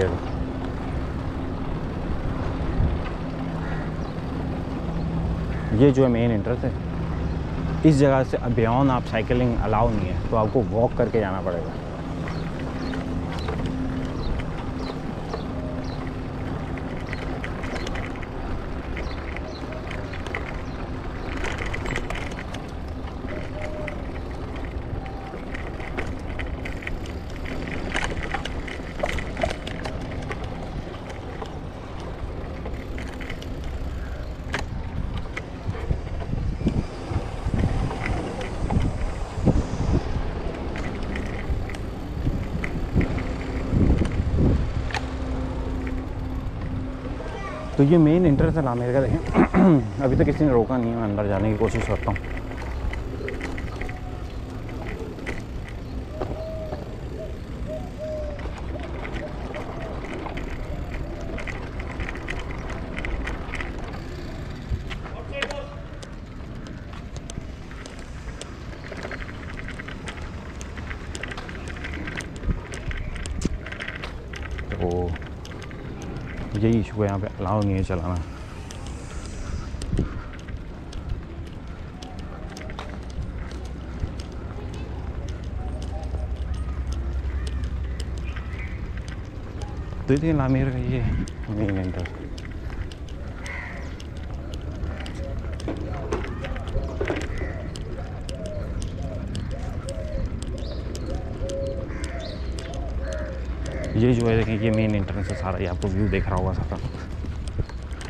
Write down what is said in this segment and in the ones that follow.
Amazing. ये जो है मेन एंट्रेंस है, इस जगह से बियॉन्ड आप साइकिलिंग अलाउ नहीं है, तो आपको वॉक करके जाना पड़ेगा। तो ये मेन एंट्रेंस है ला मेर का। देखें अभी तक किसी ने रोका नहीं है, मैं अंदर जाने की कोशिश करता हूँ। यही इशू है, यहाँ पे अलाउ नहीं है चलाना। तो देखिए ला मेर का ये मेन एंट्रेंस। ये जो है देखिए, ये मेन एंट्रेंस है सारा, ये आपको व्यू देख रहा होगा सारा।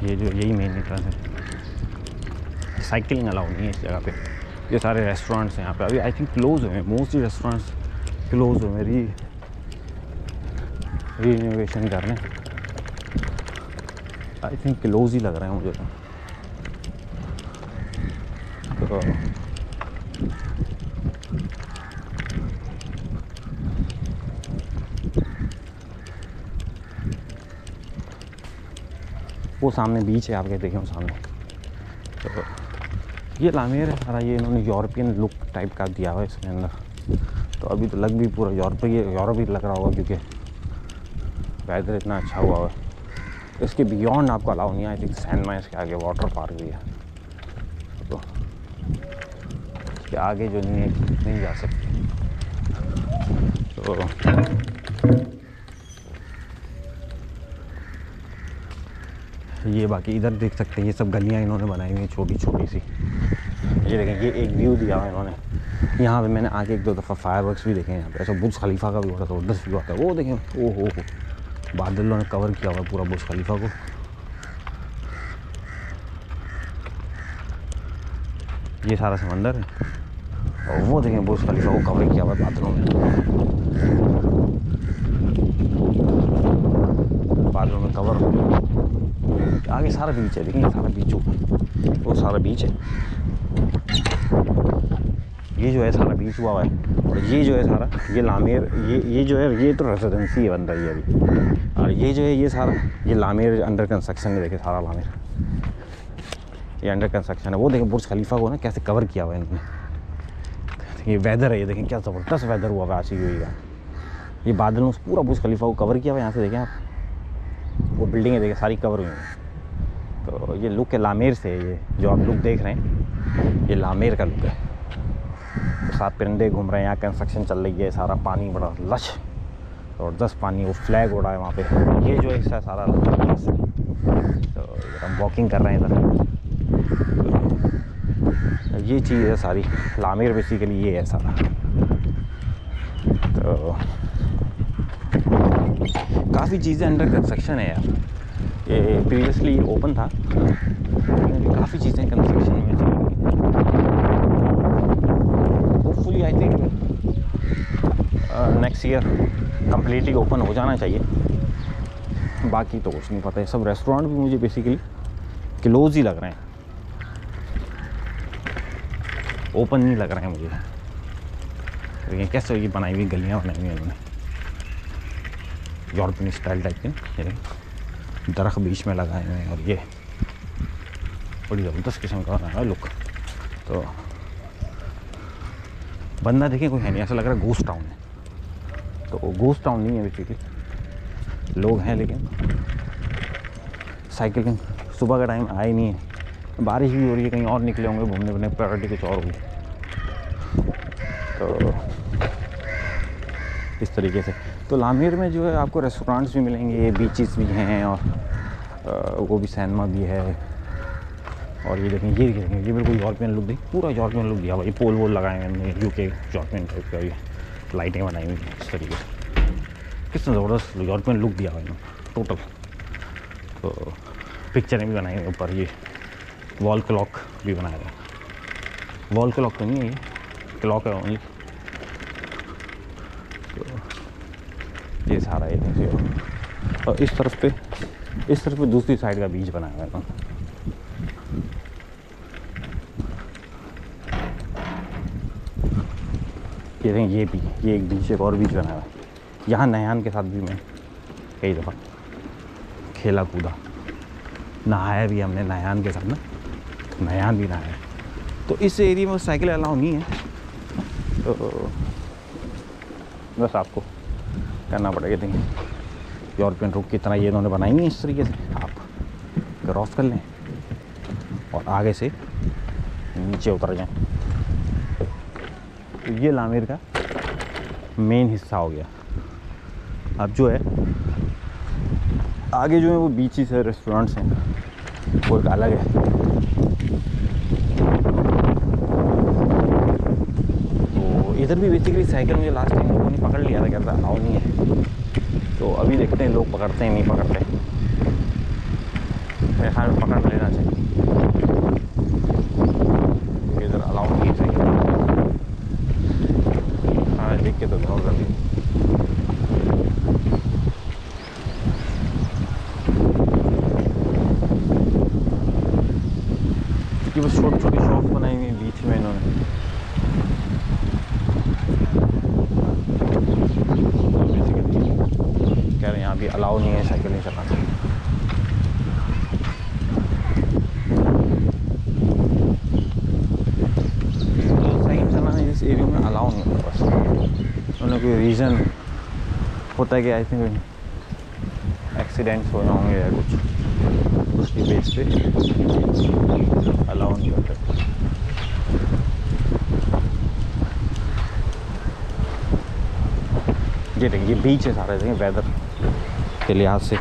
ये जो यही मेन एंट्रेंस है, साइकिलिंग अलाउ नहीं है इस जगह पे। ये सारे रेस्टोरेंट्स हैं यहाँ पे, अभी आई थिंक क्लोज हुए, मोस्टली रेस्टोरेंट्स क्लोज हुए हैं, रीनोवेशन कर रहे हैं। आई थिंक क्लोज ही लग रहे हैं मुझे तो। वो सामने बीच है आपके, देखें सामने। तो ये ला मेर है सारा, ये इन्होंने यूरोपियन लुक टाइप का दिया हुआ है इसके अंदर। तो अभी तो लग भी पूरा यूरोप ही लग रहा होगा, क्योंकि वेदर इतना अच्छा हुआ है। इसके बियॉन्ड आपको अलाउ नहीं है। आई थिंक सैंड माइंस के आगे वाटर पार्क भी है, तो इसके आगे जो नहीं जा सकते। तो ये बाकी इधर देख सकते हैं, ये सब गलियां इन्होंने बनाई हुई हैं छोटी छोटी सी। ये देखें, ये एक व्यू दिया हुआ इन्होंने यहाँ पे। मैंने आगे एक दो दफ़ा फायरवर्क्स भी देखे हैं यहाँ पे। ऐसा बुर्ज खलीफा का भी बड़ा ज़बरदस्त व्यू आता है। वो देखें, ओ हो, बादलों ने कवर किया हुआ है पूरा बुर्ज खलीफा को। ये सारा समंदर है, और वो देखें बुर्ज खलीफा को कवर किया हुआ है बादलों में, बादलों में कवर। आगे सारा बीच है, देखिए सारा बीच हुआ, वो सारा बीच है। ये जो है सारा बीच हुआ है, और ये जो है सारा ये ला मेर, ये जो है ये तो रेजिडेंसी है अंदर ही अभी। और ये जो है ये सारा ये ला मेर अंडर कंस्ट्रक्शन है। देखिए सारा ला मेर ये अंडर कंस्ट्रक्शन है। वो देखें बुर्ज खलीफा को ना कैसे कवर किया हुआ है इन्होंने। ये वेदर है, ये देखें क्या ज़बरदस्त वेदर हुआ है आज ही हुई। ये बादलों से पूरा बुर्ज खलीफा को कवर किया हुआ है। यहाँ से देखें आप, वो बिल्डिंगें देखें सारी कवर हुई हैं। तो ये लुक है ला मेर से। ये जो आप लुक देख रहे हैं, ये ला मेर का लुक है। तो साथ परिंदे घूम रहे हैं, यहाँ कंस्ट्रक्शन चल रही है, सारा पानी बड़ा लश और 10 पानी, वो फ्लैग उड़ा है वहाँ पे। ये जो हिस्सा सारा लश। तो हम वॉकिंग कर रहे हैं इधर। तो ये चीज़ है सारी ला मेर, बेसिकली ये है सारा। तो काफ़ी चीज़ें अंडर कंस्ट्रक्शन है यार। ये प्रीवियसली ओपन था, काफ़ी चीज़ें कंस्ट्रक्शन में थी। Hopefully I think next year completely open हो जाना चाहिए। बाकी तो कुछ नहीं पता है। सब रेस्टोरेंट भी मुझे बेसिकली क्लोज ही लग रहे हैं, ओपन नहीं लग रहे हैं मुझे। लेकिन कैसे ये बनाई हुई गलियाँ बनाई हुई हैं उन्होंने, यूरोपियन स्टाइल टाइप के। दरख्त बीच में लगाए हुए हैं, और ये बड़ी ज़बरदस्त किस्म का रहा है लुक। तो बंदा देखें कोई है नहीं, ऐसा लग रहा है गोस्ट टाउन है। तो गोस्ट टाउन नहीं है बेसिकली, लोग हैं, लेकिन साइकिलिंग सुबह का टाइम आया नहीं है, बारिश भी हो रही है, कहीं और निकले होंगे घूमने फिरने, प्रायोरिटी कुछ और होगी। तो इस तरीके से तो ला मेर में जो है आपको रेस्टोरेंट्स भी मिलेंगे, बीचेस भी हैं और वो भी सिनेमा भी है। और ये देखें, ये देखेंगे, ये मेरे को यूरोपियन लुक दी, पूरा यूरोपियन लुक दिया भाई, पोल वोल लगाए हैं हमने, यूके यूरोपियन टाइप का भी लाइटें बनाई हुई इस तरीके से, कितना ज़बरदस्त यूरोपियन लुक दिया भाई टोटल। तो पिक्चरें भी बनाई हुई ऊपर, ये वॉल क्लॉक भी बनाया गया, वॉल क्लॉक तो नहीं है, ये क्लॉक है ओनली। तो ये सारा ये देखिए, और इस तरफ पे दूसरी साइड का बीच बनाया गया था। ये देखें, ये भी ये एक बीच, एक और बीच बनाया है। यहाँ नहान के साथ भी मैं कई दफ़ा खेला कूदा, नहाया भी हमने नहान के साथ ना, नहान भी नहाया। तो इस एरिया में साइकिल अलाउ नहीं है, तो बस आपको करना पड़ेगा। देखें यूरोपियन रूप कितना ये इन्होंने बनाई है, इस तरीके से आप क्रॉस कर लें और आगे से नीचे उतर जाएँ। तो ये ला मेर का मेन हिस्सा हो गया। अब जो है आगे जो है वो बीचेस है, रेस्टोरेंट्स हैं, वो एक अलग है, तो इधर भी बेसिकली साइकिल मुझे लास्ट टाइम लोगों ने पकड़ लिया था, कहता अलाउ नहीं है। तो अभी देखते हैं लोग पकड़ते हैं नहीं पकड़ते, हाँ पकड़ लेना चाहिए, इधर अलाउ नहीं है। देख के तो गौर कर ली, क्योंकि वो छोटी छोटी शॉप बनाई हुई बीच में इन्होंने। तो बेसिकली कह रहे हैं यहाँ भी अलाउ नहीं है साइकिल नहीं चलाना। कोई रीज़न होता है कि आई थिंक एक्सीडेंट्स हो जाएंगे या कुछ, उसकी बेस पे अलाउ नहीं होता। ये देखिए बीच है सारे, देखिए वेदर के लिहाज से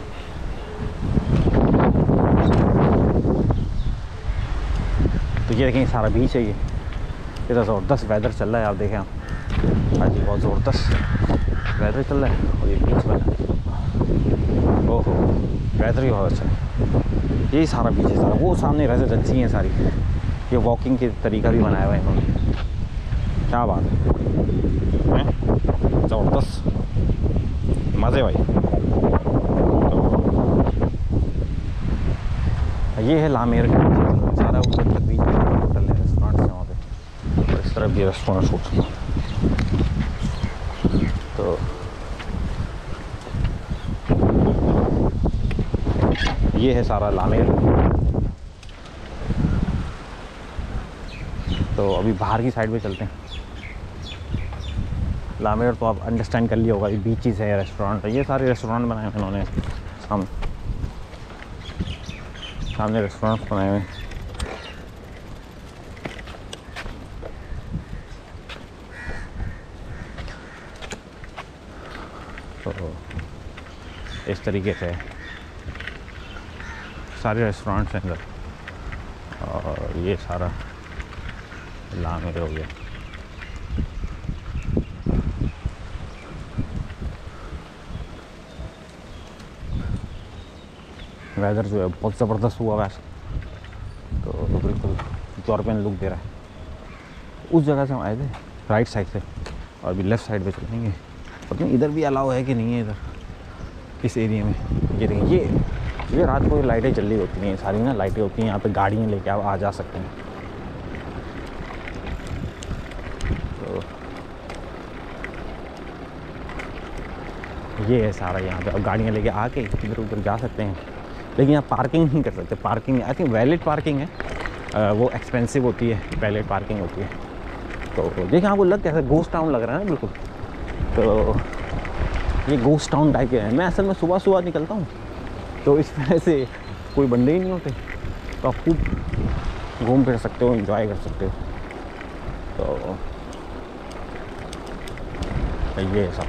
तो ये देखिए सारा बीच है। ये इतना ज़बरदस्त वेदर चल रहा है, आप देखें आप आज बहुत ज़बरदस्त वेदर चल रहा है और ये बीच बना, ओहो वेदर भी बहुत अच्छा है। यही सारा बीच है सारा, वो सामने रेजिडेंसी है सारी, ये वॉकिंग के तरीका भी बनाया हुआ है इन्होंने, क्या बात है, ज़बरदस्त मज़े भाई। तो ये है ला मेर सारा, उधर तक बीच होटल है, रेस्टोरेंट्स हैं वहाँ पे, इस तरफ भी रेस्टोरेंट होटल। तो ये है सारा ला मेर। तो अभी बाहर की साइड पे चलते हैं। ला मेर तो आप अंडरस्टैंड कर लिया होगा, ये बीचेस है, रेस्टोरेंट है, ये सारे रेस्टोरेंट बनाए हैं इन्होंने, सामने रेस्टोरेंट बनाए हुए हैं। इस तरीके से सारे रेस्टोरेंट्स हैं इधर, और ये सारा ला मेर हो गया। वेदर जो है बहुत ज़बरदस्त हुआ वैसे, तो बिल्कुल यूरोपियन लुक दे रहा है। उस जगह से हम आए थे राइट साइड से, और अभी लेफ़्ट साइड पे चलेंगे। पता नहीं इधर भी अलाउ है कि नहीं है इधर इस एरिया में। ये देखिए ये रात को लाइटें चल रही होती हैं सारी ना, लाइटें होती हैं यहाँ पे, गाड़ियाँ लेके आप आ जा सकते हैं। तो ये है सारा यहाँ पे, अब गाड़ियाँ लेके आके इधर उधर जा सकते हैं, लेकिन यहाँ पार्किंग नहीं कर सकते। Parking I think valet parking है, वो एक्सपेंसिव होती है, वैलेट पार्किंग होती है। तो देखिए आपको लग कैसा, घोस्ट टाउन लग रहा है ना बिल्कुल। तो ये गोस्ट टाउन टाइप है। मैं असल में सुबह सुबह निकलता हूँ तो इस वजह से कोई बंदे ही नहीं होते, तो आप खूब घूम फिर सकते हो, एंजॉय कर सकते हो। तो ये सब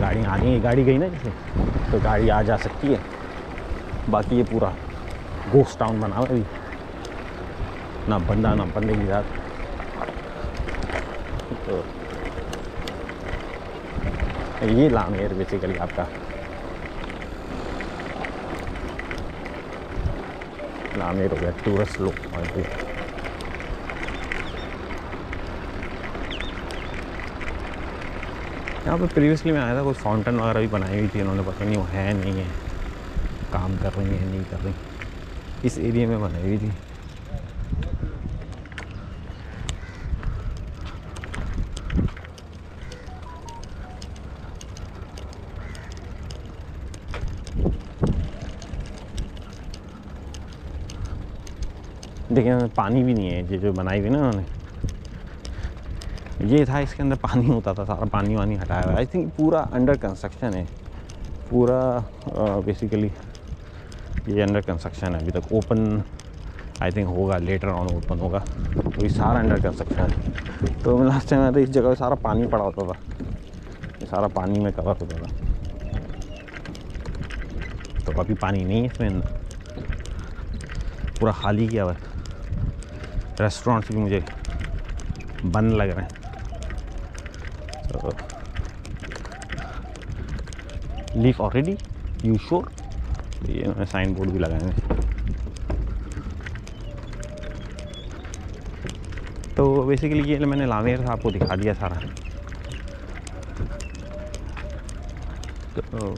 गाड़ी आ गई, गाड़ी गई ना जैसे, तो गाड़ी आ जा सकती है। बाकी ये पूरा गोस्ट टाउन बना हुआ है, ना बंदा ना बंदे की जात। तो ये ला मेर बेसिकली आपका ला मेर हो गया, टूरिस्ट लोग। यहाँ पर प्रीवियसली मैं आया था, कुछ फाउंटेन वगैरह भी बनाई हुई थी इन्होंने, पता नहीं वो है नहीं है, काम कर रही है नहीं कर रही, इस एरिया में बनाई हुई थी। देखिए पानी भी नहीं है, ये जो बनाई हुई ना उन्होंने, ये था इसके अंदर पानी होता था, सारा पानी वानी हटाया हुआ। आई थिंक पूरा अंडर कंस्ट्रक्शन है, पूरा बेसिकली ये अंडर कंस्ट्रक्शन है अभी तक। ओपन आई थिंक होगा, लेटर ऑन ओपन होगा। तो ये सारा अंडर कंस्ट्रक्शन है। तो लास्ट टाइम आया था इस जगह पे सारा पानी पड़ा होता था, ये सारा पानी में कवर होता था। तो अभी पानी नहीं है इसमें अंदर, पूरा खाली किया हुआ। रेस्टोरेंट्स भी मुझे बंद लग रहे हैं। तो लीफ ऑलरेडी यू श्योर, ये साइन बोर्ड भी लगाएंगे। तो बेसिकली ये मैंने ला मेर आपको दिखा दिया सारा। तो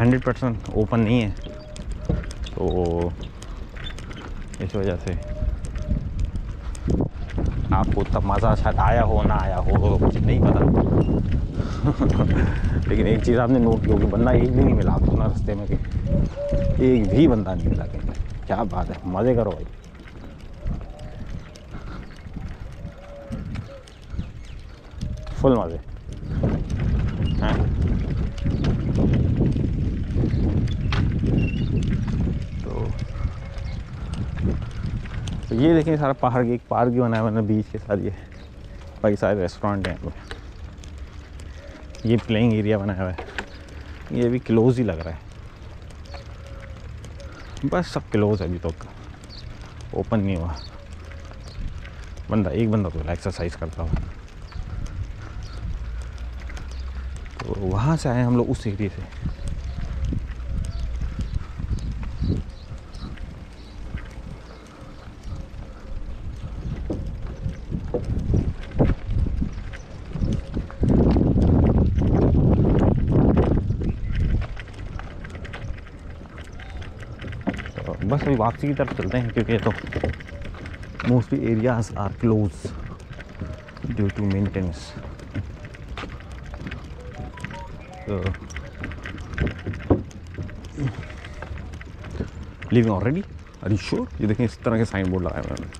100% ओपन नहीं है, तो इस वजह से आपको तब मज़ा शायद आया हो ना आया हो, तो कुछ नहीं पता। लेकिन एक चीज़ आपने नोट की होगी, बंदा एक भी नहीं मिला आपको ना रास्ते में, कि एक भी बंदा नहीं मिला। क्या बात है, मज़े करो भाई। फुल मज़े हैं। तो ये देखें सारा पार्क, एक पार्क भी बनाया मैंने बीच के साथ। ये बाकी सारे रेस्टोरेंट हैं। ये प्लेइंग एरिया बनाया हुआ है, ये भी क्लोज ही लग रहा है। बस सब क्लोज है, अभी तक ओपन नहीं हुआ। बंदा एक बंदा तो एक्सरसाइज करता हुआ। तो वहाँ से आए हम लोग उस एरिया से। बस अभी वापसी की तरफ चलते हैं, क्योंकि ये तो mostly areas are close due to maintenance. Living already are you sure, ये देखें इस तरह के साइन बोर्ड लगाए हुए हैं।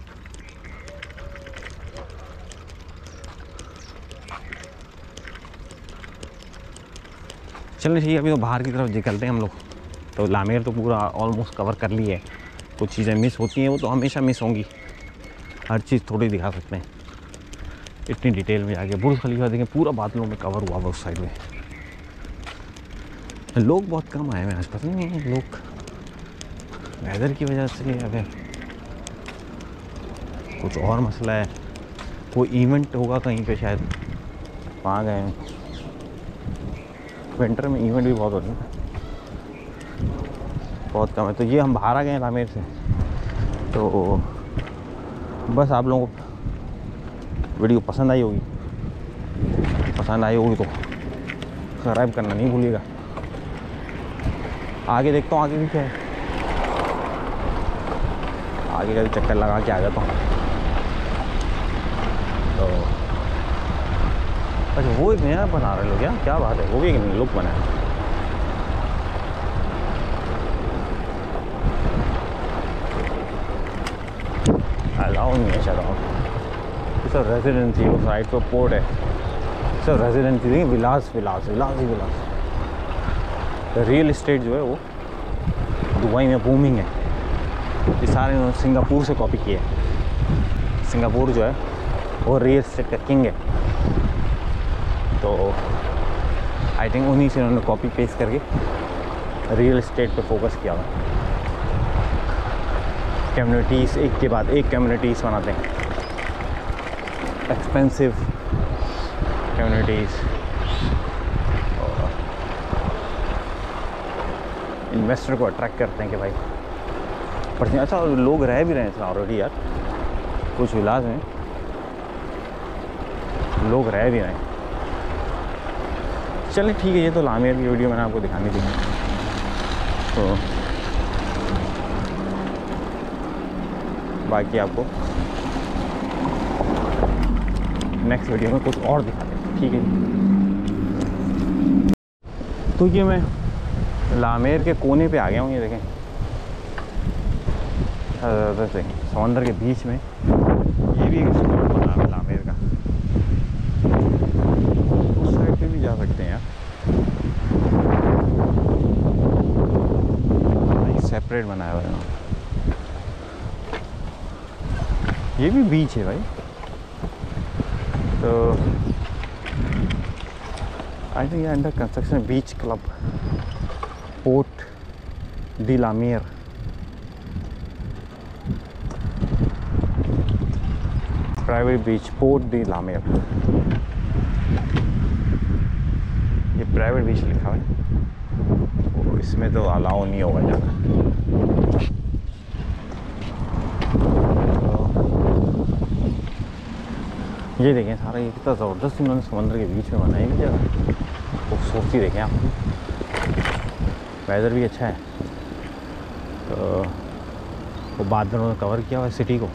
चलना चाहिए, अभी तो बाहर की तरफ निकलते हैं हम लोग। तो ला मेर तो पूरा ऑलमोस्ट कवर कर ली है। कुछ चीज़ें मिस होती हैं, वो तो हमेशा मिस होंगी, हर चीज़ थोड़ी दिखा सकते हैं इतनी डिटेल में जाके। बुर्ज खलीफा देखें पूरा बादलों में कवर हुआ उस साइड में। लोग बहुत कम आए हैं आज, पता नहीं लोग वेदर की वजह से, अगर कुछ और मसला है, कोई इवेंट होगा कहीं पे शायद, वहाँ गए हैं। विंटर में इवेंट भी बहुत होते हैं, बहुत कम है। तो ये हम बाहर आ गए ला मेर से। तो बस आप लोगों को वीडियो पसंद आई होगी, तो सब्सक्राइब करना नहीं भूलिएगा। आगे देखता हूँ आगे भी क्या है, आगे का भी चक्कर लगा के आ जाता हूँ। तो अच्छा, वो एक नया बना रहे लोग, क्या क्या बात है, वो भी एक नया लुक बनाया। अलाउ नहीं है शायद, सर रेजिडेंसी उस साइड पर पोर्ट है सर, रेजिडेंसी नहीं, विलास विलास विलास ही विलास। रियल इस्टेट जो है वो दुबई में बूमिंग है, ये सारे उन्होंने सिंगापुर से कॉपी किया है। सिंगापुर जो है वो रियल इस्टेट का किंग है, तो आई थिंक उन्हीं से उन्होंने कॉपी पेस्ट करके रियल इस्टेट पे फोकस किया हुआ। कम्युनिटीज़ एक के बाद एक कम्युनिटीज़ बनाते हैं, एक्सपेंसिव कम्युनिटीज़। और इन्वेस्टर को अट्रैक्ट करते हैं कि भाई पर अच्छा लोग रह भी रहे हैं ऑलरेडी यार, कुछ विलाज में लोग रह भी रहे हैं। चलिए ठीक है, ये तो ला मेर की वीडियो मैंने आपको दिखानी थी। तो बाकी आपको नेक्स्ट वीडियो में कुछ और दिखाते हैं, ठीक है। तो ये मैं ला मेर के कोने पे आ गया हूँ, ये देखें समंदर के बीच में। ये भी एक स्पॉट बना है ला मेर का, उस साइड पे भी जा सकते हैं यार, सेपरेट बनाया हुआ है। ये भी बीच है भाई, तो I think under construction beach club Port de la Mer. Private beach Port de la Mer, ये प्राइवेट बीच लिखा है तो इसमें तो अलाउ नहीं होगा जाना। ये देखें सारा, ये कितना ज़बरदस्त इन्होंने समंदर के बीच में बनाई है जगह, खूबसूरती देखें आप। वेदर भी अच्छा है, तो वो बादलों ने कवर किया हुआ है सिटी को।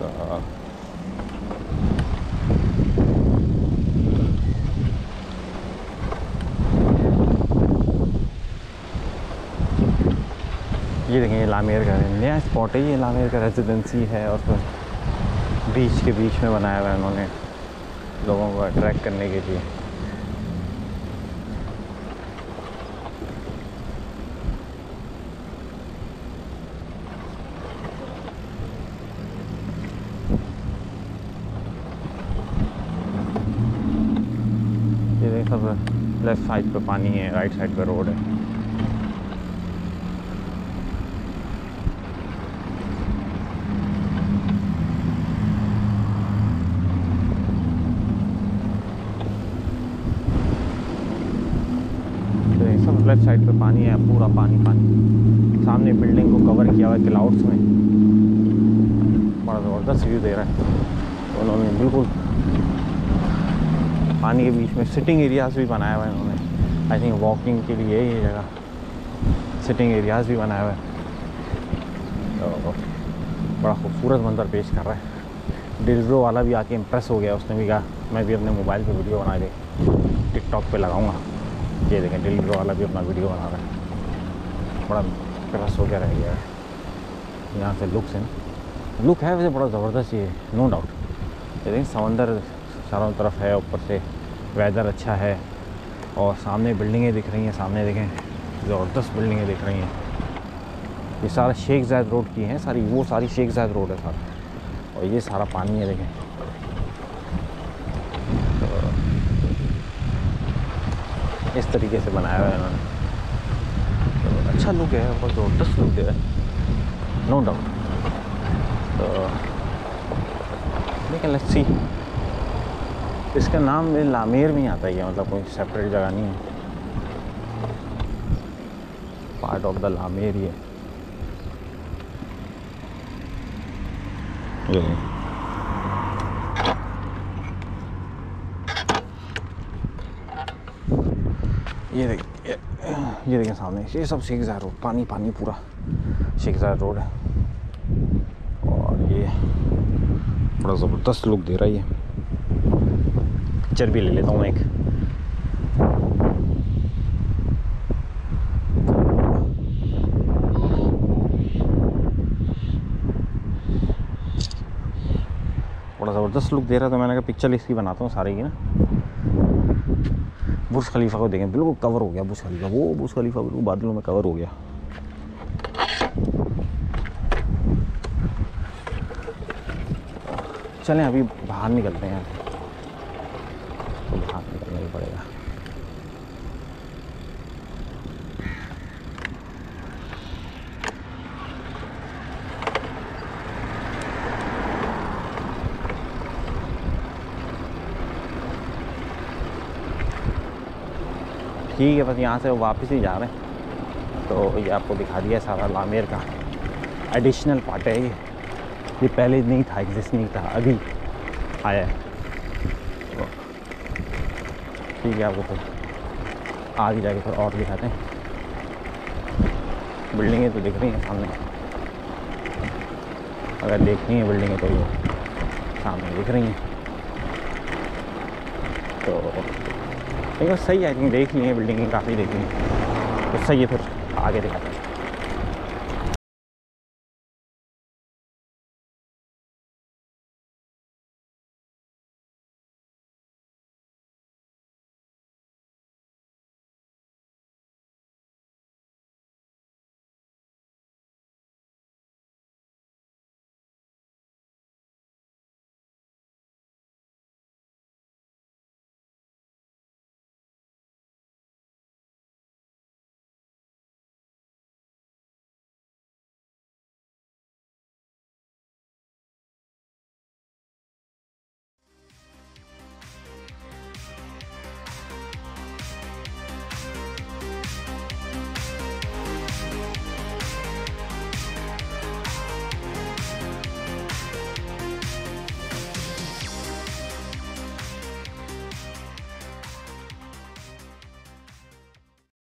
तो ये देखें, ये ला मेर का नया स्पॉट है, ये ला मेर का रेजिडेंसी है और फिर बीच के बीच में बनाया हुआ है उन्होंने लोगों को अट्रैक्ट करने के लिए। ये देख सब लेफ्ट साइड पे पानी है, राइट साइड पे रोड है। लेफ्ट साइड पे पानी है, पूरा पानी पानी। सामने बिल्डिंग को कवर किया हुआ है क्लाउड्स में, बड़ा ज़बरदस्त व्यू दे रहा है उन्होंने। बिल्कुल पानी के बीच में सिटिंग एरियाज भी बनाया हुआ है उन्होंने, आई थिंक वॉकिंग के लिए ये जगह सिटिंग एरियाज भी बनाया हुआ है। तो बड़ा खूबसूरत मंजर पेश कर रहा है। डिलीवरी वाला भी आके इम्प्रेस हो गया, उसने भी कहा मैं भी अपने मोबाइल पर वीडियो बना के टिकटॉक पर लगाऊँगा। ये देखें डिलीवरी वाला भी अपना वीडियो बना रहा है, बड़ा क्रश हो गया रह गया है। यहाँ से लुक से लुक है वैसे बड़ा ज़बरदस्त ये, नो डाउट। ये देखें समंदर चारों तरफ है, ऊपर से वेदर अच्छा है और सामने बिल्डिंगें दिख रही हैं। सामने देखें ज़बरदस्त बिल्डिंगें दिख रही हैं, ये सारा शेख जायद रोड की हैं सारी, वो सारी शेख जायद रोड है सारा। और ये सारा पानी है देखें, इस तरीके से बनाया हुआ है इन्होंने, तो अच्छा लुक है, बहुत ज़बरदस्त लुक है नो डाउट। तो लेकिन लस्सी इसका नाम ला मेर में आता है, मतलब कोई सेपरेट जगह नहीं है, पार्ट ऑफ द ला मेर ही है। ये देखें सामने ये सब शेख जायद रोड, पानी पानी पूरा शेख जायद रोड है। और ये बड़ा ज़बरदस्त लुक दे रहा है, पिक्चर भी ले लेता हूँ एक। ज़बरदस्त लुक दे रहा है, तो मैंने कहा पिक्चर इसकी बनाता हूँ सारी की ना। बुर्ज खलीफा को देखें, बिल्कुल कवर हो गया बुर्ज खलीफा, वो बुर्ज खलीफा बिल्कुल बादलों में कवर हो गया। चलें अभी बाहर निकलते हैं, तो बाहर निकलना ही पड़ेगा। ठीक है, बस यहाँ से वापस ही जा रहे हैं। तो ये आपको दिखा दिया सारा ला मेर का एडिशनल पार्ट है, ये पहले नहीं था, एग्जिस्ट नहीं था, अभी आया है। तो ठीक है, आपको फिर आगे जाके फिर और दिखाते हैं। बिल्डिंगें तो दिख रही हैं सामने, अगर देखनी है बिल्डिंगें तो ये सामने दिख रही हैं। तो सही है, आई थिंक देख ली है बिल्डिंगें, काफ़ी देखी हैं, तो सही है, फिर आगे दिखाते हैं।